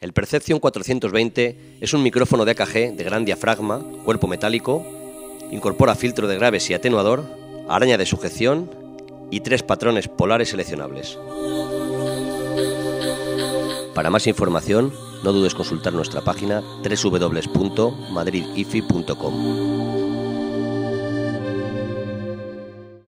El Perception 420 es un micrófono de AKG de gran diafragma, cuerpo metálico, incorpora filtro de graves y atenuador, araña de sujeción y 3 patrones polares seleccionables. Para más información, no dudes consultar nuestra página www.madridhifi.com.